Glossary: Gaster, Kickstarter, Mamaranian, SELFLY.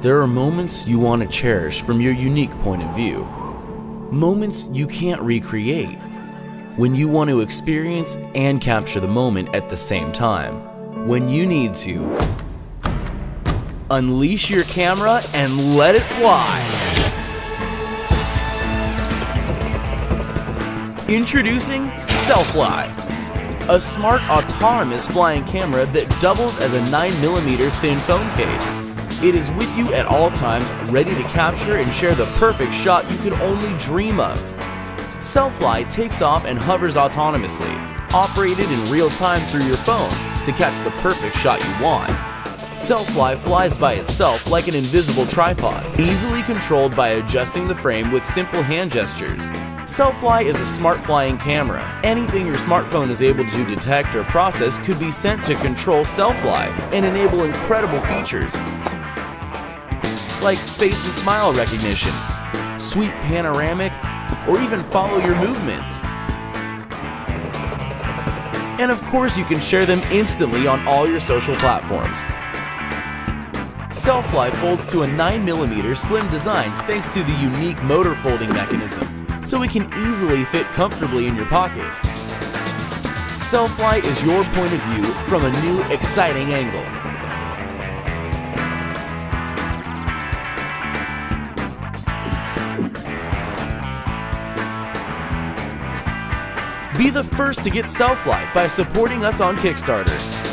There are moments you want to cherish from your unique point of view. Moments you can't recreate. When you want to experience and capture the moment at the same time. When you need to unleash your camera and let it fly. Introducing SELFLY. A smart autonomous flying camera that doubles as a 9mm thin phone case. It is with you at all times, ready to capture and share the perfect shot you could only dream of. SELFLY takes off and hovers autonomously, operated in real time through your phone to catch the perfect shot you want. SELFLY flies by itself like an invisible tripod, easily controlled by adjusting the frame with simple hand gestures. SELFLY is a smart flying camera. Anything your smartphone is able to detect or process could be sent to control SELFLY and enable incredible features like face and smile recognition, sweep panoramic, or even follow your movements. And of course you can share them instantly on all your social platforms. SELFLY folds to a 9mm slim design thanks to the unique motor folding mechanism, so it can easily fit comfortably in your pocket. SELFLY is your point of view from a new, exciting angle. Be the first to get SELFLY by supporting us on Kickstarter.